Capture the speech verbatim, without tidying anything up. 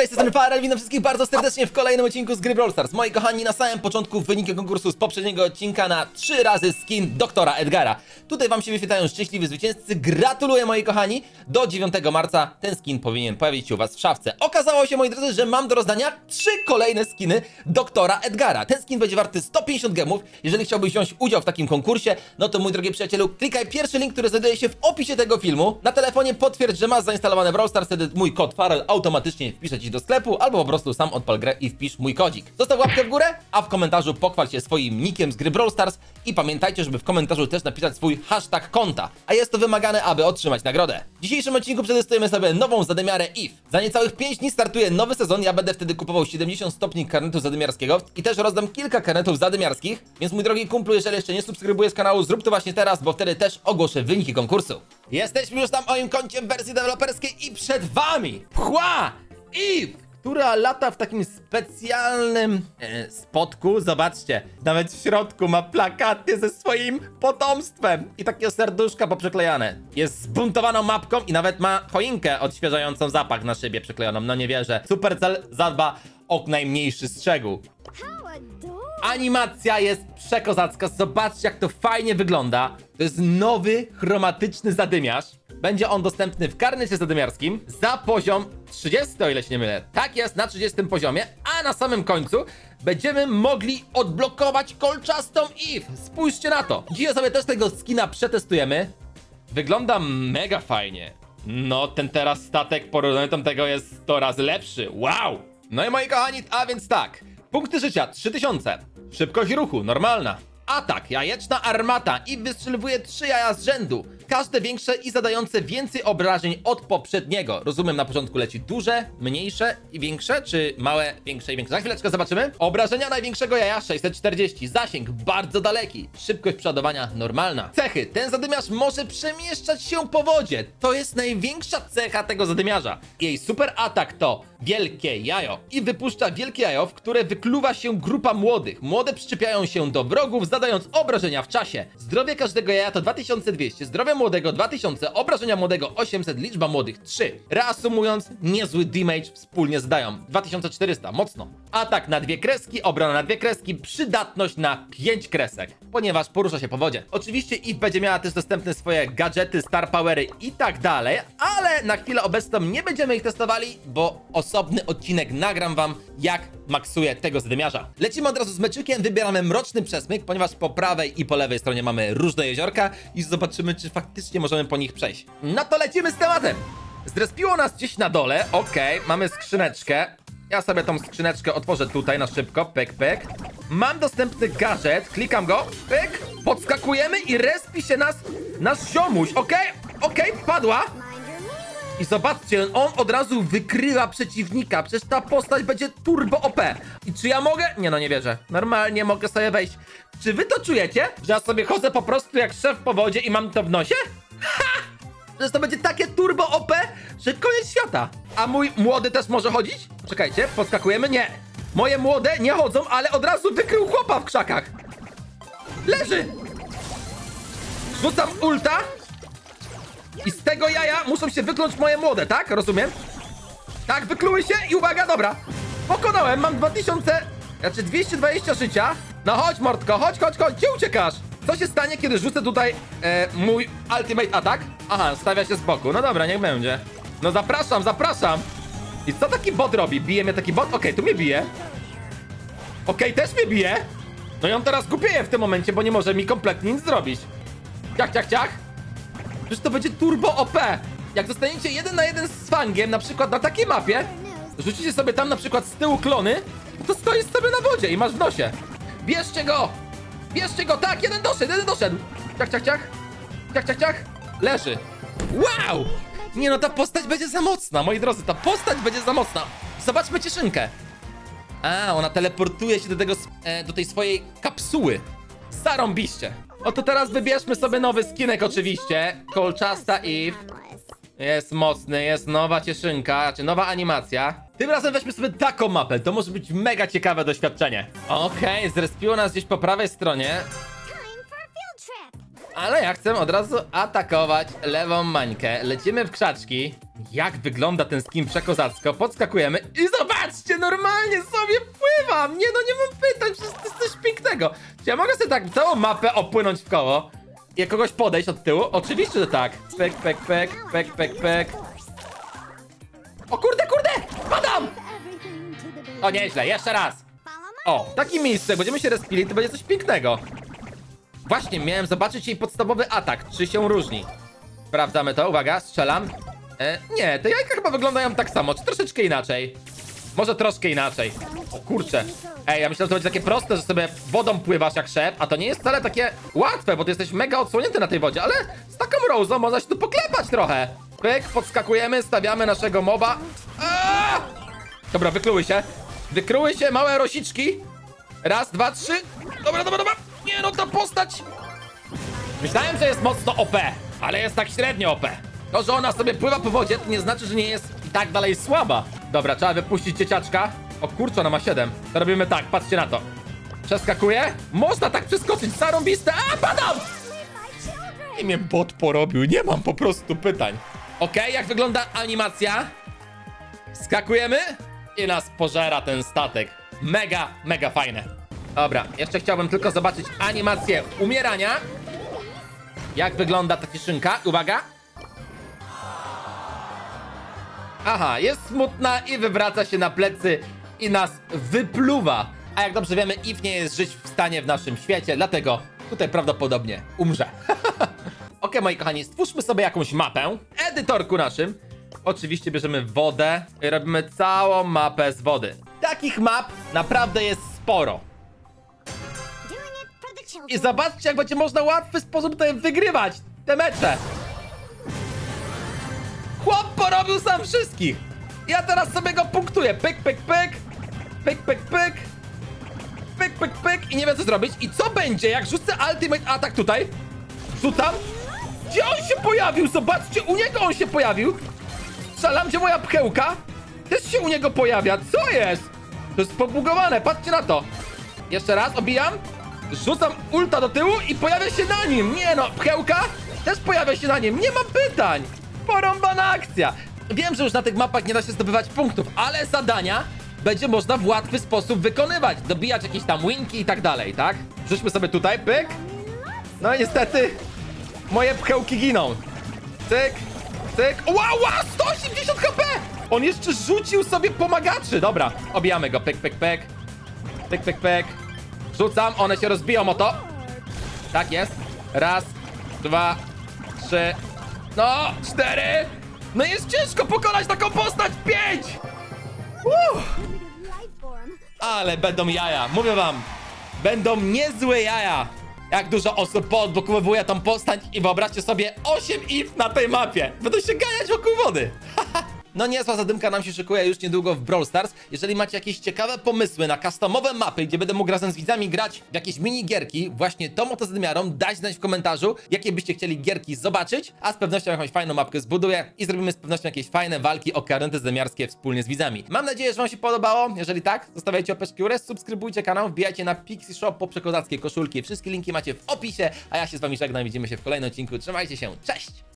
Cześć, jestem Farell, witam wszystkich bardzo serdecznie w kolejnym odcinku z gry Brawl Stars. Moi kochani, na samym początku wyniki konkursu z poprzedniego odcinka na trzy razy skin Doktora Edgara. Tutaj wam się wyświetlają szczęśliwi zwycięzcy. Gratuluję, moi kochani. Do dziewiątego marca ten skin powinien pojawić się u was w szafce. Okazało się, moi drodzy, że mam do rozdania trzy kolejne skiny Doktora Edgara. Ten skin będzie warty sto pięćdziesiąt gemów. Jeżeli chciałbyś wziąć udział w takim konkursie, no to, mój drogi przyjacielu, klikaj pierwszy link, który znajduje się w opisie tego filmu. Na telefonie potwierdź, że masz zainstalowane Brawl Stars, wtedy mój kod Farell automatycznie wpisze ci do sklepu, albo po prostu sam odpal grę i wpisz mój kodzik. Zostaw łapkę w górę, a w komentarzu pochwal się swoim nikiem z gry Brawl Stars i pamiętajcie, żeby w komentarzu też napisać swój hashtag konta, a jest to wymagane, aby otrzymać nagrodę. W dzisiejszym odcinku przetestujemy sobie nową zadymiarę Eve. Za niecałych pięć dni startuje nowy sezon, ja będę wtedy kupował siedemdziesiąt stopni karnetu zadymiarskiego i też rozdam kilka karnetów zadymiarskich, więc mój drogi kumplu, jeżeli jeszcze nie subskrybujesz kanału, zrób to właśnie teraz, bo wtedy też ogłoszę wyniki konkursu. Jesteśmy już na moim koncie w wersji deweloperskiej i przed wami Pchła! Eve, która lata w takim specjalnym e, spotku, zobaczcie, nawet w środku ma plakaty ze swoim potomstwem i takie serduszka poprzyklejane. Jest zbuntowaną mapką i nawet ma choinkę odświeżającą zapach na szybie przyklejoną, no nie wierzę. Supercell zadba o najmniejszy strzegół. Animacja jest przekozacka, zobaczcie, jak to fajnie wygląda. To jest nowy, chromatyczny zadymiarz. Będzie on dostępny w karnecie zadymiarskim za poziom trzydziesty, o ile się nie mylę. Tak jest, na trzydziestym poziomie, a na samym końcu będziemy mogli odblokować kolczastą Eve. Spójrzcie na to. Dzisiaj sobie też tego skina przetestujemy. Wygląda mega fajnie. No, ten teraz statek porównany do tego jest sto razy lepszy. Wow! No i moi kochani, a więc tak. Punkty życia trzy tysiące. Szybkość ruchu normalna. Atak, jajeczna armata i wystrzeliwuje trzy jaja z rzędu. Każde większe i zadające więcej obrażeń od poprzedniego. Rozumiem, na początku leci duże, mniejsze i większe, czy małe, większe i większe. Za chwileczkę zobaczymy. Obrażenia największego jaja sześćset czterdzieści. Zasięg bardzo daleki. Szybkość przeładowania normalna. Cechy. Ten zadymiarz może przemieszczać się po wodzie. To jest największa cecha tego zadymiarza. Jej super atak to wielkie jajo. I wypuszcza wielkie jajo, w które wykluwa się grupa młodych. Młode przyczepiają się do wrogów, zadając obrażenia w czasie. Zdrowie każdego jaja to dwa tysiące dwieście. Zdrowie młodego dwa tysiące, obrażenia młodego osiemset, liczba młodych trzy. Reasumując, niezły damage wspólnie zdają. dwa tysiące czterysta, mocno. Atak na dwie kreski, obrona na dwie kreski, przydatność na pięć kresek, ponieważ porusza się po wodzie. Oczywiście Eve będzie miała też dostępne swoje gadżety, star powery i tak dalej, ale na chwilę obecną nie będziemy ich testowali, bo osobny odcinek nagram wam, jak maksuje tego zadymiarza. Lecimy od razu z meczykiem, wybieramy mroczny przesmyk, ponieważ po prawej i po lewej stronie mamy różne jeziorka i zobaczymy, czy faktycznie faktycznie możemy po nich przejść. No to lecimy z tematem. Zrespiło nas gdzieś na dole. Okej, okay, mamy skrzyneczkę. Ja sobie tą skrzyneczkę otworzę tutaj na szybko. Pyk, pyk. Mam dostępny gadżet. Klikam go. Pyk. Podskakujemy i respi się nas nasz ziomuś. Okej, okay, okej, okay, padła. I zobaczcie, on od razu wykrywa przeciwnika. Przecież ta postać będzie turbo O P. I czy ja mogę? Nie, no nie wierzę. Normalnie mogę sobie wejść. Czy wy to czujecie? Że ja sobie chodzę po prostu jak szef po wodzie i mam to w nosie? Ha! Przecież to będzie takie turbo O P, że koniec świata. A mój młody też może chodzić? Czekajcie, podskakujemy? Nie. Moje młode nie chodzą, ale od razu wykrył chłopa w krzakach. Leży! Rzucam ulta. I z tego jaja muszą się wykluć moje młode, tak? Rozumiem? Tak, wykluły się i uwaga, dobra. Pokonałem, mam dwa tysiące... Znaczy dwieście dwadzieścia życia. No chodź, mordko, chodź, chodź, chodź, gdzie uciekasz? Co się stanie, kiedy rzucę tutaj e, mój ultimate atak? Aha, stawia się z boku, no dobra, niech będzie. No zapraszam, zapraszam. I co taki bot robi? Bije mnie taki bot? Okej, okay, tu mnie bije. Okej, okay, też mnie bije. No i on teraz kupieje w tym momencie, bo nie może mi kompletnie nic zrobić. Ciach, ciach, ciach. Przecież to będzie turbo O P. Jak dostaniecie jeden na jeden z Fangiem, na przykład na takiej mapie, rzucicie sobie tam na przykład z tyłu klony, to stoisz sobie na wodzie i masz w nosie. Bierzcie go! Bierzcie go! Tak, jeden doszedł, jeden doszedł! Ciach, ciach, ciach! Ciach, ciach, ciach! Leży! Wow! Nie no, ta postać będzie za mocna, moi drodzy, ta postać będzie za mocna. Zobaczmy cieszynkę. A, ona teleportuje się do tego, do tej swojej kapsuły. Zarąbiście. No to teraz wybierzmy sobie nowy skinek oczywiście. Kolczasta Eve. Jest mocny, jest nowa cieszynka, znaczy nowa animacja. Tym razem weźmy sobie taką mapę, to może być mega ciekawe doświadczenie. Okej, okay, zrespiło nas gdzieś po prawej stronie. Ale ja chcę od razu atakować lewą mańkę. Lecimy w krzaczki. Jak wygląda ten skin przekozacko, podskakujemy i zobaczcie, normalnie sobie pływam. Nie no, nie mam pytań, przecież to jest coś pięknego. Czy ja mogę sobie tak całą mapę opłynąć w koło? I kogoś podejść od tyłu? Oczywiście, że tak. Pek, pek, pek, pek, pek, pek. O kurde, kurde, padam! O, nieźle, jeszcze raz. O, w takim miejscu, jak będziemy się respili, to będzie coś pięknego. Właśnie, miałem zobaczyć jej podstawowy atak, czy się różni. Sprawdzamy to, uwaga, strzelam. E, nie, te jajka chyba wyglądają tak samo, czy troszeczkę inaczej. Może troszkę inaczej. O kurczę. Ej, ja myślałem, że to będzie takie proste, że sobie wodą pływasz jak szef, a to nie jest wcale takie łatwe, bo ty jesteś mega odsłonięty na tej wodzie, ale z taką Rose'ą można się tu poklepać trochę. Pyk, podskakujemy, stawiamy naszego moba. Aaaa! Dobra, wykluły się. Wykluły się małe rosiczki. Raz, dwa, trzy. Dobra, dobra, dobra. Nie no, ta postać. Myślałem, że jest mocno O P, ale jest tak średnio O P. To, że ona sobie pływa po wodzie, to nie znaczy, że nie jest i tak dalej słaba. Dobra, trzeba wypuścić dzieciaczka. O kurczę, ona ma siedem. To robimy tak, patrzcie na to. Przeskakuje. Można tak przeskoczyć, zarąbiste. A, padam! I mnie bot porobił, nie mam po prostu pytań. Okej, okay, jak wygląda animacja? Skakujemy i nas pożera ten statek. Mega, mega fajne. Dobra, jeszcze chciałbym tylko zobaczyć animację umierania. Jak wygląda ta kieszynka? Uwaga. Aha, jest smutna i wywraca się na plecy i nas wypluwa. A jak dobrze wiemy, Eve nie jest żyć w stanie w naszym świecie, dlatego tutaj prawdopodobnie umrze. Okej, okay, moi kochani, stwórzmy sobie jakąś mapę. Edytorku naszym. Oczywiście bierzemy wodę i robimy całą mapę z wody. Takich map naprawdę jest sporo. I zobaczcie, jak będzie można w łatwy sposób tutaj wygrywać te mecze. Chłop porobił sam wszystkich. Ja teraz sobie go punktuję. Pyk, pyk, pyk. Pyk, pyk, pyk. Pyk, pyk, pyk. I nie wiem, co zrobić. I co będzie, jak rzucę ultimate atak tutaj? Rzucam. Gdzie on się pojawił? Zobaczcie, u niego on się pojawił. Strzelam, gdzie moja pchełka też się u niego pojawia. Co jest? To jest pobugowane. Patrzcie na to. Jeszcze raz obijam. Rzucam ulta do tyłu i pojawia się na nim. Nie no, pchełka też pojawia się na nim. Nie mam pytań. Porąbana akcja. Wiem, że już na tych mapach nie da się zdobywać punktów, ale zadania będzie można w łatwy sposób wykonywać. Dobijać jakieś tam winki i tak dalej, tak? Rzućmy sobie tutaj, pyk. No i niestety moje pchełki giną. Cyk, cyk. Wow, wow, sto osiemdziesiąt H P! On jeszcze rzucił sobie pomagaczy. Dobra, obijamy go. Pyk, pyk, pyk. Pyk, pyk, pyk. Rzucam, one się rozbiją o to. Tak jest. Raz, dwa, trzy... No, cztery. No jest ciężko pokonać taką postać. Pięć. Uff. Ale będą jaja, mówię wam. Będą niezłe jaja. Jak dużo osób podbokowuje tą postać i wyobraźcie sobie osiem if na tej mapie. Będą się gajać wokół wody. No niezła zadymka nam się szykuje już niedługo w Brawl Stars. Jeżeli macie jakieś ciekawe pomysły na customowe mapy, gdzie będę mógł razem z widzami grać w jakieś minigierki, właśnie tą oto zadmiarą, dajcie znać w komentarzu, jakie byście chcieli gierki zobaczyć, a z pewnością jakąś fajną mapkę zbuduję i zrobimy z pewnością jakieś fajne walki o karnety zadmiarskie wspólnie z widzami. Mam nadzieję, że wam się podobało. Jeżeli tak, zostawiajcie łapeczki w górę, subskrybujcie kanał, wbijajcie na Pixie Shop po przekozackie koszulki. Wszystkie linki macie w opisie, a ja się z wami żegnam, widzimy się w kolejnym odcinku. Trzymajcie się, cześć!